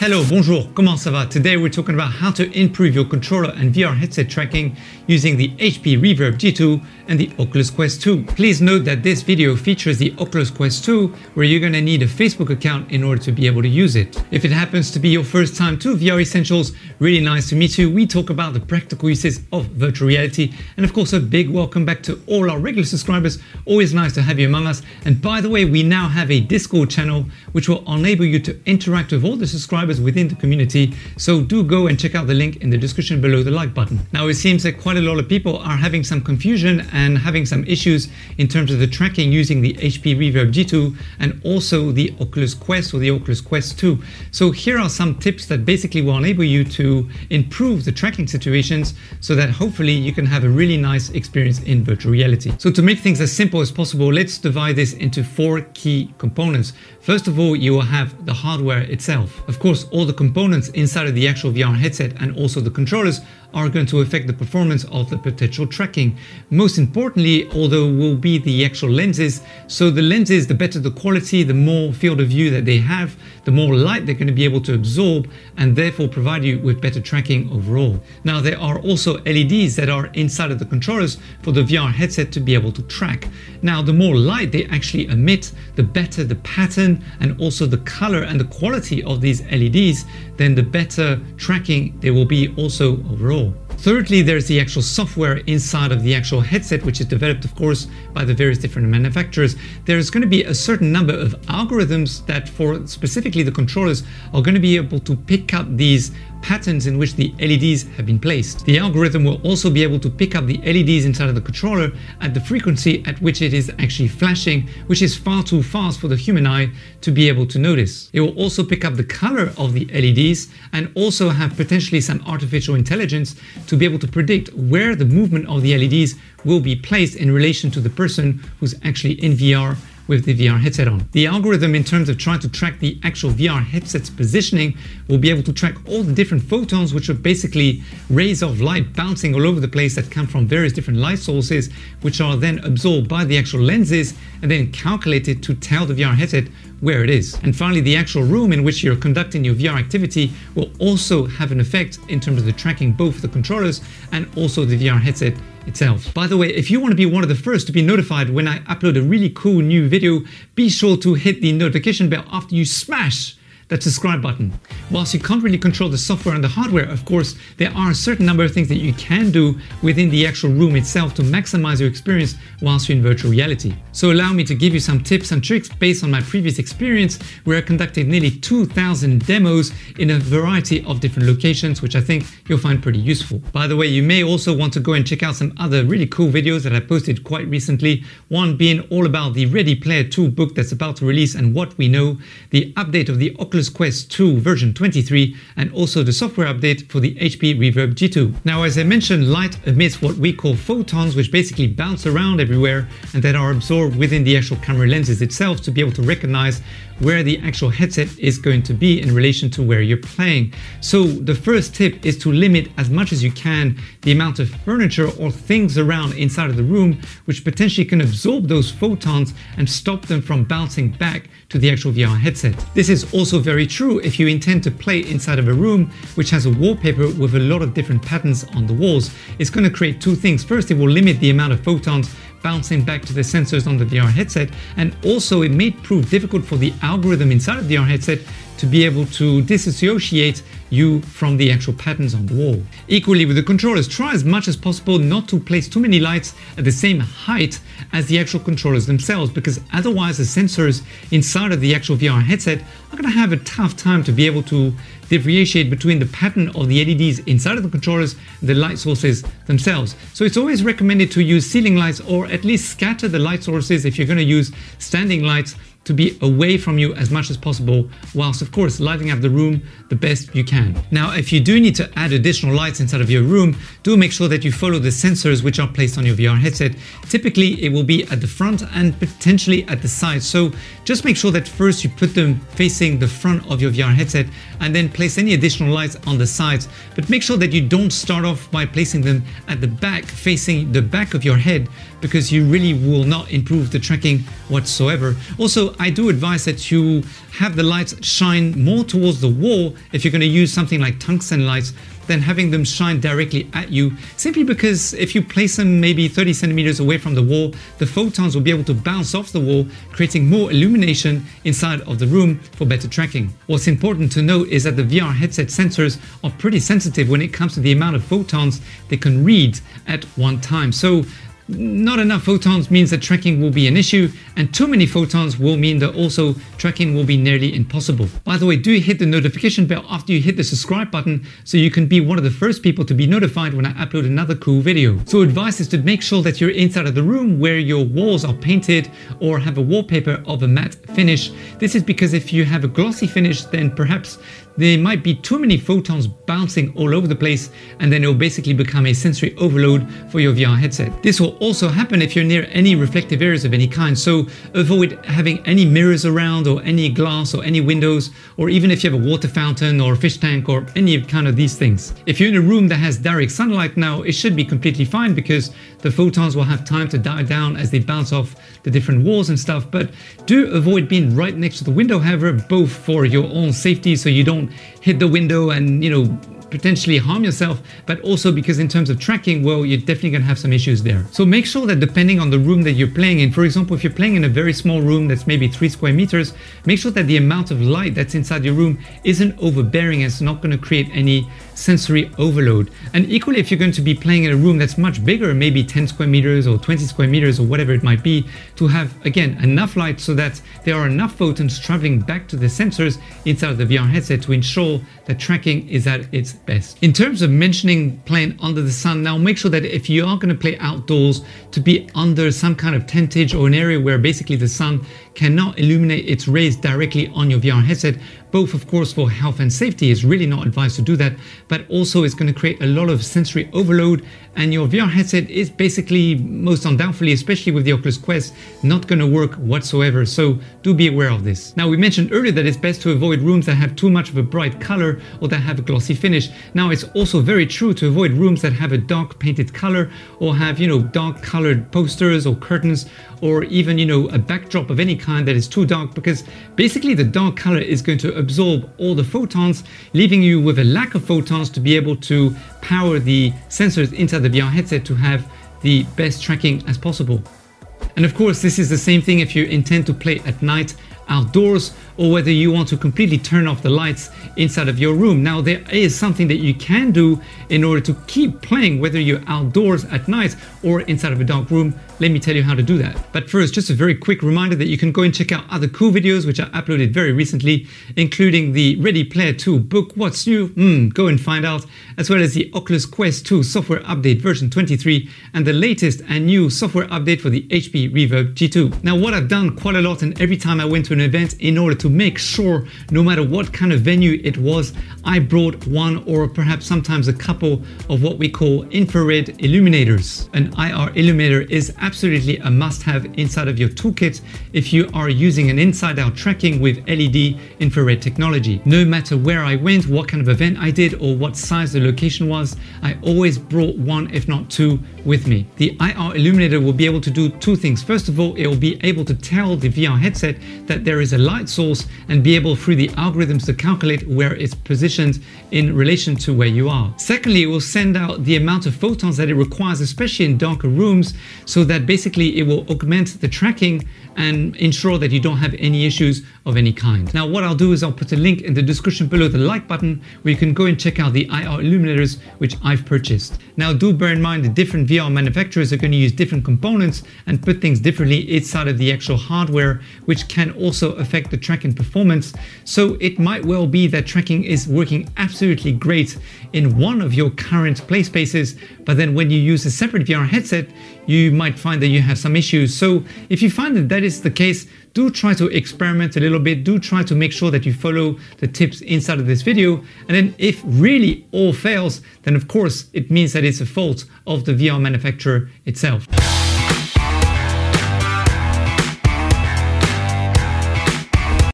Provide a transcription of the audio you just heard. Hello, bonjour, comment ça va? Today we're talking about how to improve your controller and VR headset tracking using the HP Reverb G2 and the Oculus Quest 2. Please note that this video features the Oculus Quest 2 where you're going to need a Facebook account in order to be able to use it. If it happens to be your first time to VR Essentials, really nice to meet you. We talk about the practical uses of virtual reality, and of course a big welcome back to all our regular subscribers. Always nice to have you among us. And by the way, we now have a Discord channel which will enable you to interact with all the subscribers within the community, so do go and check out the link in the description below the like button. Now, it seems that quite a lot of people are having some confusion and having some issues in terms of the tracking using the HP Reverb G2 and also the Oculus Quest or the Oculus Quest 2. So here are some tips that basically will enable you to improve the tracking situations so that hopefully you can have a really nice experience in virtual reality. So to make things as simple as possible, let's divide this into four key components. First of all, you will have the hardware itself. Of course, all the components inside of the actual VR headset and also the controllers are going to affect the performance of the potential tracking. Most importantly, although, will be the actual lenses. So the lenses, the better the quality, the more field of view that they have, the more light they're going to be able to absorb and therefore provide you with better tracking overall. Now, there are also LEDs that are inside of the controllers for the VR headset to be able to track. Now, the more light they actually emit, the better the pattern and also the color and the quality of these LEDs, then the better tracking they will be also overall. Thirdly, there's the actual software inside of the actual headset, which is developed, of course, by the various different manufacturers. There's going to be a certain number of algorithms that, for specifically the controllers, are going to be able to pick up these patterns in which the LEDs have been placed. The algorithm will also be able to pick up the LEDs inside of the controller at the frequency at which it is actually flashing, which is far too fast for the human eye to be able to notice. It will also pick up the color of the LEDs and also have potentially some artificial intelligence to be able to predict where the movement of the LEDs will be placed in relation to the person who's actually in VR with the VR headset on. The algorithm, in terms of trying to track the actual VR headset's positioning, will be able to track all the different photons, which are basically rays of light bouncing all over the place that come from various different light sources, which are then absorbed by the actual lenses and then calculated to tell the VR headset where it is. And finally, the actual room in which you're conducting your VR activity will also have an effect in terms of the tracking, both the controllers and also the VR headset itself. By the way, if you want to be one of the first to be notified when I upload a really cool new video, be sure to hit the notification bell after you smash that subscribe button. Whilst you can't really control the software and the hardware, of course, there are a certain number of things that you can do within the actual room itself to maximize your experience whilst you're in virtual reality. So allow me to give you some tips and tricks based on my previous experience, where I conducted nearly 2,000 demos in a variety of different locations, which I think you'll find pretty useful. By the way, you may also want to go and check out some other really cool videos that I posted quite recently, one being all about the Ready Player 2 book that's about to release and what we know, the update of the Oculus Quest 2 version 23, and also the software update for the HP Reverb G2. Now, as I mentioned, light emits what we call photons, which basically bounce around everywhere and that are absorbed within the actual camera lenses itself to be able to recognize where the actual headset is going to be in relation to where you're playing. So the first tip is to limit as much as you can the amount of furniture or things around inside of the room, which potentially can absorb those photons and stop them from bouncing back to the actual VR headset. This is also very true if you intend to play inside of a room which has a wallpaper with a lot of different patterns on the walls. It's going to create two things. First, it will limit the amount of photons bouncing back to the sensors on the VR headset, and also it may prove difficult for the algorithm inside of the VR headset to be able to disassociate you from the actual patterns on the wall. Equally, with the controllers, try as much as possible not to place too many lights at the same height as the actual controllers themselves, because otherwise the sensors inside of the actual VR headset are going to have a tough time to be able to differentiate between the pattern of the LEDs inside of the controllers and the light sources themselves. So it's always recommended to use ceiling lights, or at least scatter the light sources if you're going to use standing lights, to be away from you as much as possible, whilst of course lighting up the room the best you can. Now, if you do need to add additional lights inside of your room, do make sure that you follow the sensors which are placed on your VR headset. Typically it will be at the front and potentially at the side, so just make sure that first you put them facing the front of your VR headset and then place any additional lights on the sides, but make sure that you don't start off by placing them at the back, facing the back of your head, because you really will not improve the tracking whatsoever. Also, I do advise that you have the lights shine more towards the wall if you're going to use something like tungsten lights than having them shine directly at you, simply because if you place them maybe 30 centimeters away from the wall, the photons will be able to bounce off the wall, creating more illumination inside of the room for better tracking. What's important to note is that the VR headset sensors are pretty sensitive when it comes to the amount of photons they can read at one time. So not enough photons means that tracking will be an issue, and too many photons will mean that also tracking will be nearly impossible. By the way, do hit the notification bell after you hit the subscribe button so you can be one of the first people to be notified when I upload another cool video. So advice is to make sure that you're inside of the room where your walls are painted or have a wallpaper of a matte finish. This is because if you have a glossy finish, then perhaps there might be too many photons bouncing all over the place, and then it will basically become a sensory overload for your VR headset. This will also happen if you're near any reflective areas of any kind, so avoid having any mirrors around or any glass or any windows, or even if you have a water fountain or a fish tank or any kind of these things. If you're in a room that has direct sunlight now, it should be completely fine because the photons will have time to die down as they bounce off the different walls and stuff, but do avoid being right next to the window, however, both for your own safety so you don't hit the window and, you know, potentially harm yourself, but also because in terms of tracking, well, you're definitely gonna have some issues there. So make sure that depending on the room that you're playing in, for example, if you're playing in a very small room that's maybe 3 square meters, make sure that the amount of light that's inside your room isn't overbearing and it's not gonna create any sensory overload. And equally, if you're going to be playing in a room that's much bigger, maybe 10 square meters or 20 square meters or whatever it might be, to have, again, enough light so that there are enough photons traveling back to the sensors inside of the VR headset to ensure that tracking is at its best. In terms of mentioning playing under the sun, now make sure that if you are going to play outdoors, to be under some kind of tentage or an area where basically the sun cannot illuminate its rays directly on your VR headset. Both, of course, for health and safety, it's really not advised to do that, but also it's going to create a lot of sensory overload, and your VR headset is basically, most undoubtedly, especially with the Oculus Quest, not going to work whatsoever, so do be aware of this. Now, we mentioned earlier that it's best to avoid rooms that have too much of a bright color or that have a glossy finish. Now, it's also very true to avoid rooms that have a dark painted color or have, you know, dark colored posters or curtains or even, you know, a backdrop of any kind that is too dark, because basically the dark color is going to absorb all the photons, leaving you with a lack of photons to be able to power the sensors inside the VR headset to have the best tracking as possible. And of course, this is the same thing if you intend to play at night outdoors, or whether you want to completely turn off the lights inside of your room. Now, there is something that you can do in order to keep playing, whether you're outdoors at night or inside of a dark room. Let me tell you how to do that. But first, just a very quick reminder that you can go and check out other cool videos which I uploaded very recently, including the Ready Player 2 book, What's New? Go and find out, as well as the Oculus Quest 2 software update version 23 and the latest and new software update for the HP Reverb G2. Now, what I've done quite a lot, and every time I went to an event, in order to make sure no matter what kind of venue it was, I brought one or perhaps sometimes a couple of what we call infrared illuminators. An IR illuminator is absolutely a must-have inside of your toolkit if you are using an inside-out tracking with LED infrared technology. No matter where I went, what kind of event I did, or what size the location was, I always brought one, if not two, with me. The IR illuminator will be able to do two things. First of all, it will be able to tell the VR headset that there is a light source and be able, through the algorithms, to calculate where it's positioned in relation to where you are. Secondly, it will send out the amount of photons that it requires, especially in darker rooms, so that basically it will augment the tracking and ensure that you don't have any issues of any kind. Now, what I'll do is I'll put a link in the description below the like button where you can go and check out the IR illuminators which I've purchased. Now, do bear in mind that different VR manufacturers are going to use different components and put things differently inside of the actual hardware, which can also affect the tracking performance. So it might well be that tracking is working absolutely great in one of your current play spaces, but then when you use a separate VR headset, you might find that you have some issues. So if you find that that is the case, do try to experiment a little bit. Do try to make sure that you follow the tips inside of this video. And then if really all fails, then of course it means that it's a fault of the VR manufacturer itself.